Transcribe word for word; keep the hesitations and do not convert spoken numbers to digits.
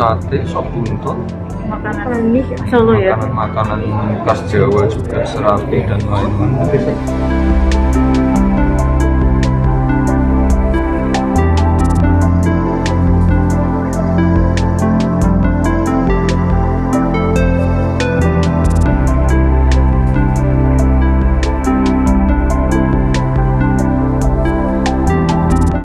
sate, sop buntut, makanan Solo ya, makanan khas Jawa juga, serabi dan lain-lain.